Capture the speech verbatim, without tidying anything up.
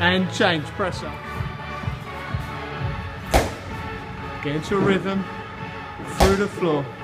and change, press up. Get into a rhythm, through the floor.